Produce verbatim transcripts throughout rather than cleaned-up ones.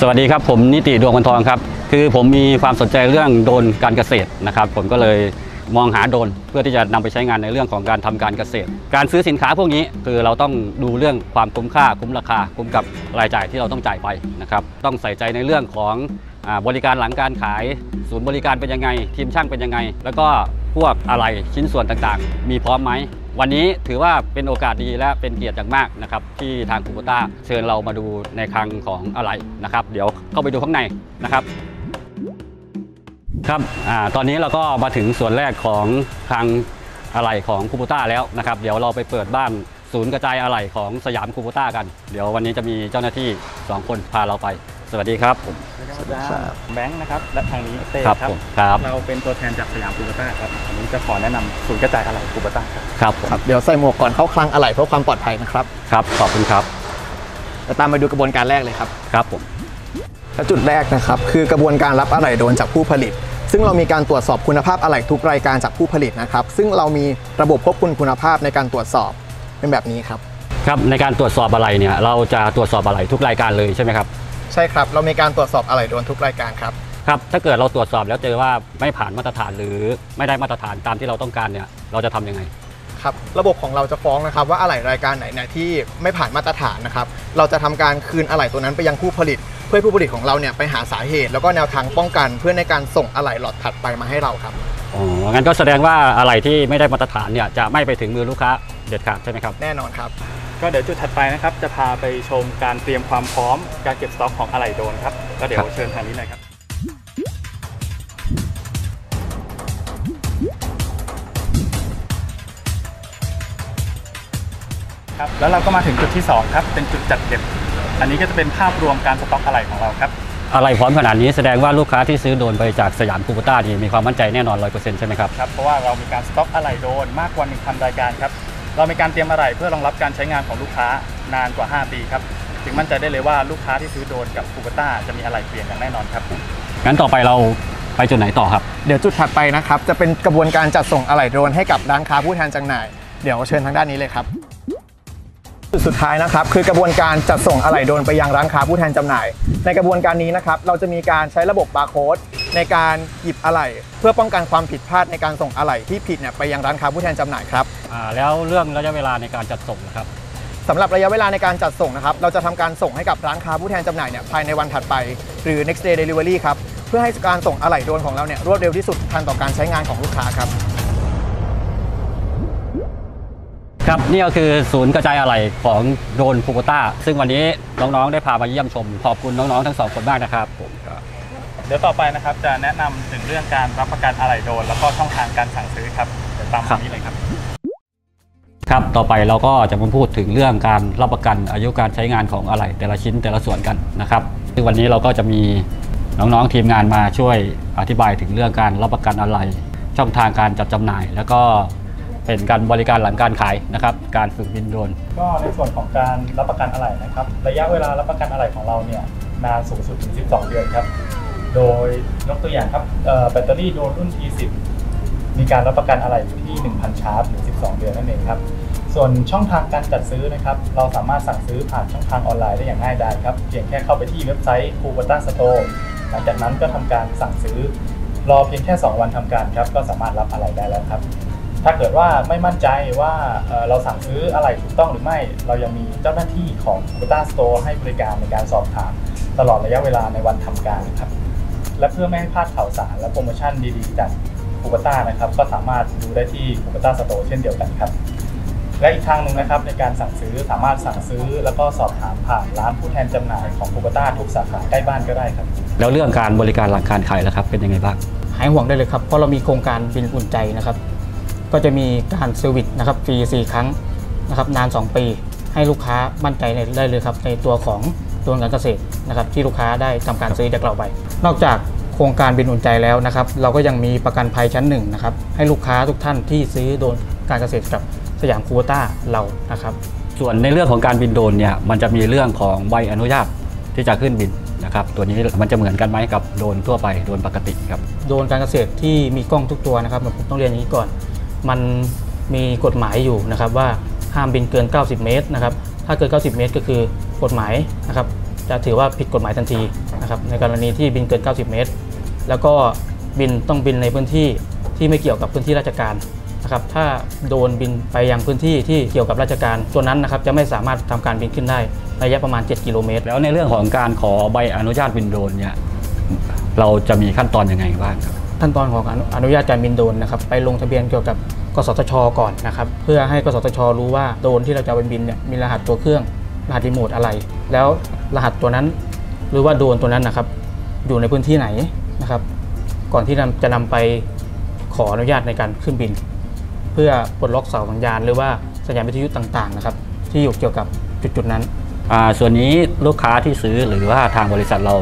สวัสดีครับผมนิติดวงวันทองครับคือผมมีความสนใจเรื่องโดรนการเกษตรนะครับผมก็เลยมองหาโดรนเพื่อที่จะนำไปใช้งานในเรื่องของการทำการเกษตรการซื้อสินค้าพวกนี้คือเราต้องดูเรื่องความคุ้มค่าคุ้มราคาคุ้มกับรายจ่ายที่เราต้องจ่ายไปนะครับต้องใส่ใจในเรื่องของบริการหลังการขายศูนย์บริการเป็นยังไงทีมช่างเป็นยังไงแล้วก็พวกอะไรชิ้นส่วนต่างๆมีพร้อมไหมวันนี้ถือว่าเป็นโอกาสดีและเป็นเกียรติอย่างมากนะครับที่ทางคูโบต้าเชิญเรามาดูในคลังของอะไรนะครับเดี๋ยวเข้าไปดูข้างในนะครับครับอ่าตอนนี้เราก็มาถึงส่วนแรกของคลังอะไรของคูโบต้าแล้วนะครับเดี๋ยวเราไปเปิดบ้านศูนย์กระจายอะไรของสยามคูโบต้ากันเดี๋ยววันนี้จะมีเจ้าหน้าที่สองคนพาเราไปสวัสดีครับผมสวัสดีครับแบงค์นะครับและทางนี้เต้ครับครับเราเป็นตัวแทนจากสยามคูโบต้าครับวันนี้จะขอแนะนำศูนย์กระจายอะไหล่คูโบต้าครับครับครับเดี๋ยวใส่หมวกก่อนเข้าคลังอะไหล่เพื่อความปลอดภัยนะครับครับขอบคุณครับจะตามไปดูกระบวนการแรกเลยครับครับผมจุดแรกนะครับคือกระบวนการรับอะไหล่โดนจากผู้ผลิตซึ่งเรามีการตรวจสอบคุณภาพอะไหล่ทุกรายการจากผู้ผลิตนะครับซึ่งเรามีระบบควบคุมคุณภาพในการตรวจสอบเป็นแบบนี้ครับครับในการตรวจสอบอะไหล่เนี่ยเราจะตรวจสอบอะไหล่ทุกรายการเลยใช่ไหมครับใช่ครับเรามีการตรวจสอบอะไหล่โดนทุกรายการครับครับถ้าเกิดเราตรวจสอบแล้วเจอว่าไม่ผ่านมาตรฐานหรือไม่ได้มาตรฐานตามที่เราต้องการเนี่ยเราจะทํำยังไงครับระบบของเราจะฟ้องนะครับว่าอะไหล่รายการไหนเนี่ยที่ไม่ผ่านมาตรฐานนะครับเราจะทำการคืนอะไหล่ตัวนั้นไปยังผู้ผลิตเพื่อผู้ผลิตของเราเนี่ยไปหาสาเหตุแล้วก็แนวทางป้องกันเพื่อในการส่งอะไหล่หลอดถัดไปมาให้เราครับอ๋องั้นก็แสดงว่าอะไหล่ที่ไม่ได้มาตรฐานเนี่ยจะไม่ไปถึงมือลูกค้าเด็ดขาดใช่ไหมครับแน่นอนครับก็เดี๋ยวจุดถัดไปนะครับจะพาไปชมการเตรียมความพร้อมการเก็บสต็อกของอะไหล่โดรนครับก็เดี๋ยวเชิญทางนี้เลยครับครับแล้วเราก็มาถึงจุดที่สองครับเป็นจุดจัดเก็บอันนี้ก็จะเป็นภาพรวมการสต็อกอะไหล่ของเราครับอะไหล่พร้อมขนาดนี้แสดงว่าลูกค้าที่ซื้อโดรนไปจากสยามคูโบต้านี่มีความมั่นใจแน่นอน ร้อยเปอร์เซ็นต์ ใช่ไหมครับครับเพราะว่าเรามีการสต็อกอะไหล่โดรนมากกว่าหนึ่งพันรายการครับเรามีการเตรียมอะไหล่เพื่อรองรับการใช้งานของลูกค้านานกว่าห้าปีครับจึงมั่นใจได้เลยว่าลูกค้าที่ซื้อโดรนกับคูโบต้าจะมีอะไหล่เปลี่ยนอย่างแน่นอนครับงั้นต่อไปเราไปจุดไหนต่อครับเดี๋ยวจุดถัดไปนะครับจะเป็นกระบวนการจัดส่งอะไหล่โดรนให้กับร้านค้าผู้แทนจำหน่ายเดี๋ยวเชิญทางด้านนี้เลยครับจุดสุดท้ายนะครับคือกระบวนการจัดส่งอะไหล่โดรนไปยังร้านค้าผู้แทนจำหน่ายในกระบวนการนี้นะครับเราจะมีการใช้ระบบบาร์โค้ดในการหยิบอะไหล่เพื่อป้องกันความผิดพลาดในการส่งอะไหล่ที่ผิดเนี่ยไปยังร้านค้าผู้แทนจำหน่ายครับอ่าแล้วเรื่องระยะเวลาในการจัดส่งนะครับสำหรับระยะเวลาในการจัดส่งนะครับเราจะทำการส่งให้กับร้านค้าผู้แทนจำหน่ายเนี่ยภายในวันถัดไปหรือ next day delivery ครับเพื่อให้การส่งอะไหล่โดรนของเราเนี่ยรวดเร็วที่สุดทันต่อการใช้งานของลูกค้าครับครับนี่ก็คือศูนย์กระจายอะไหล่ของโดรนคูโบต้าซึ่งวันนี้น้องๆได้พามาเยี่ยมชมขอบคุณน้องๆทั้งสองคนมากนะครับผมครับเดี๋ยวต่อไปนะครับจะแนะนำถึงเรื่องการรับประกันอะไหล่โดรนแล้วก็ช่องทางการสั่งซื้อครับเดี๋ยวตามนี้เลยครับครับต่อไปเราก็จะมาพูดถึงเรื่องการรับประกันอายุการใช้งานของอะไหล่แต่ละชิ้นแต่ละส่วนกันนะครับซึ่งวันนี้เราก็จะมีน้องๆทีมงานมาช่วยอธิบายถึงเรื่องการรับประกันอะไหล่ช่องทางการจัดจำหน่ายแล้วก็เป็นการบริการหลังการขายนะครับการฝึกบินโดรนก็ในส่วนของการรับประกันอะไหล่นะครับระยะเวลารับประกันอะไหล่ของเราเนี่ยนานสูงสุดถึงสิบสองเดือนครับโดยยกตัวอย่างครับแบตเตอรี่โดรนรุ่น ที สิบ มีการรับประกันอะไหล่อยู่ที่ หนึ่งพัน ชาร์จถึงสิบสองเดือนนั่นเองครับส่วนช่องทางการจัดซื้อนะครับเราสามารถสั่งซื้อผ่านช่องทางออนไลน์ได้อย่างง่ายดายครับเพียงแค่เข้าไปที่เว็บไซต์ Kubota Store หลังจากนั้นก็ทำการสั่งซื้อรอเพียงแค่สองวันทำการครับก็สามารถรับอะไหล่ได้แล้วครับถ้าเกิดว่าไม่มั่นใจว่าเราสั่งซื้ออะไรถูกต้องหรือไม่เรายังมีเจ้าหน้าที่ของ Kubota Store ให้บริการในการสอบถามตลอดระยะเวลาในวันทำการครับและเพื่อไม่ให้พลาดข่าวสารและโปรโมชั่นดีๆจาก Kubota นะครับก็สามารถดูได้ที่ Kubota Store เช่นเดียวกันครับและอีกทางหนึ่งนะครับในการสั่งซื้อสามารถสั่งซื้อแล้วก็สอบถามผ่านร้านผู้แทนจำหน่ายของ Kubota ทุกสาขาใกล้บ้านก็ได้ครับแล้วเรื่องการบริการหลังการขายล่ะครับเป็นยังไงบ้างหายห่วงได้เลยครับเพราะเรามีโครงการบินอุ่นใจนะครับก็จะมีการเซอร์วิสนะครับฟรีสี่ครั้งนะครับนานสองปีให้ลูกค้ามั่นใจได้เลยครับในตัวของโดรนการเกษตรนะครับที่ลูกค้าได้ทำการซื้อจากเราไปนอกจากโครงการบินอุ่นใจแล้วนะครับเราก็ยังมีประกันภัยชั้นหนึ่งนะครับให้ลูกค้าทุกท่านที่ซื้อโดรนการเกษตรกับสยามคูโบต้าเรานะครับส่วนในเรื่องของการบินโดรนเนี่ยมันจะมีเรื่องของใบอนุญาตที่จะขึ้นบินนะครับตัวนี้มันจะเหมือนกันไหมกับโดรนทั่วไปโดรนปกติครับโดรนการเกษตรที่มีกล้องทุกตัวนะครับผมต้องเรียนอย่างนี้ก่อนมันมีกฎหมายอยู่นะครับว่าห้ามบินเกินเก้าสิบเมตรนะครับถ้าเกินเก้าสิบเมตรก็คือกฎหมายนะครับ จะถือว่าผิดกฎหมายทันทีนะครับในกรณีที่บินเกินเก้าสิบเมตรแล้วก็บินต้องบินในพื้นที่ที่ไม่เกี่ยวกับพื้นที่ราชการนะครับถ้าโดนบินไปยังพื้นที่ที่เกี่ยวกับราชการตัวนั้นนะครับจะไม่สามารถทำการบินขึ้นได้ระยะประมาณเจ็ดกิโลเมตรแล้วในเรื่องของการขอใบอนุญาตบินโดรนเนี่ยเราจะมีขั้นตอนยังไงบ้างครับขั้นตอนของอนุญาตการบินโดรนนะครับไปลงทะเบียนเกี่ยวกับกสทช.ก่อนนะครับเพื่อให้กสทช.รู้ว่าโดรนที่เราจะบินเนี่ยมีรหัสตัวเครื่องรหัสรีโมทอะไรแล้วรหัสตัวนั้นหรือว่าโดรนตัวนั้นนะครับอยู่ในพื้นที่ไหนนะครับก่อนที่จะนำไปขออนุญาตในการขึ้นบินเพื่อปลดล็อกเสาสัญญาณหรือว่าสัญญาณวิทยุต่างๆนะครับที่อยู่เกี่ยวกับจุดๆนั้นส่วนนี้ลูกค้าที่ซื้อหรือว่าทางบริษัทเรา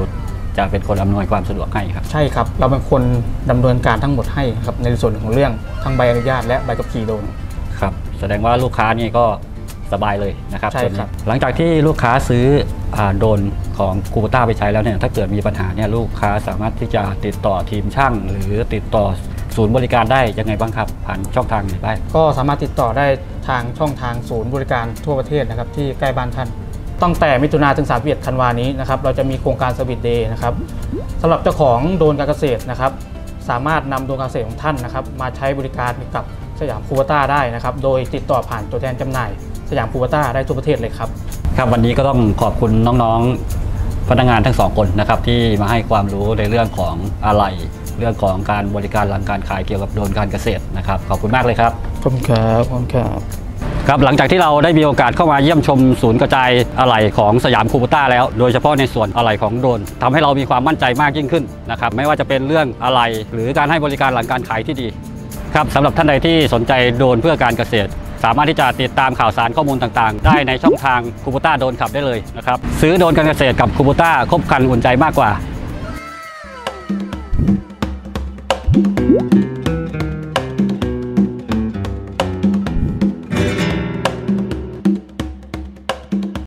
จะเป็นคนอำนวยความสะดวกให้ครับใช่ครับเราเป็นคนดำเนินการทั้งหมดให้ครับในส่วนของเรื่องทั้งใบอนุญาตและใบขับขี่โดนครับแสดงว่าลูกค้านี่ก็สบายเลยนะครับใช่ครับหลังจากที่ลูกค้าซื้อโดนของกูต้าไปใช้แล้วเนี่ยถ้าเกิดมีปัญหาเนี่ยลูกค้าสามารถที่จะติดต่อทีมช่างหรือติดต่อศูนย์บริการได้ยังไงบ้างครับผ่านช่องทางไหนได้ก็สามารถติดต่อได้ทางช่องทางศูนย์บริการทั่วประเทศนะครับที่ใกล้บ้านท่านตั้งแต่มิถุนาถึงสามสิบเอ็ดธันวานี้นะครับเราจะมีโครงการสวิตเดย์นะครับสำหรับเจ้าของโดรนการเกษตรนะครับสามารถนำโดรนการเกษตรของท่านนะครับมาใช้บริการกับสยามคูเวต้าได้นะครับโดยติดต่อผ่านตัวแทนจำหน่ายสยามคูเวต้าได้ทั่วประเทศเลยครับครับวันนี้ก็ต้องขอบคุณน้องๆพนักงานทั้งสองคนนะครับที่มาให้ความรู้ในเรื่องของอะไรเรื่องของการบริการหลังการขายเกี่ยวกับโดรนการเกษตรนะครับขอบคุณมากเลยครับขอบคุณครับขอบคุณครับครับหลังจากที่เราได้มีโอกาสเข้ามาเยี่ยมชมศูนย์กระจายอะไหล่ของสยามคูเวต้าแล้วโดยเฉพาะในส่วนอะไหล่ของโดรนทำให้เรามีความมั่นใจมากยิ่งขึ้นนะครับไม่ว่าจะเป็นเรื่องอะไหล่หรือการให้บริการหลังการขายที่ดีครับสำหรับท่านใดที่สนใจโดรนเพื่อการเกษตรสามารถที่จะติดตามข่าวสารข้อมูลต่างๆได้ในช่องทางคูเวต้าโดรนขับได้เลยนะครับซื้อโดรนการเกษตรกับคูเวต้าครบครันอุ่นใจมากกว่า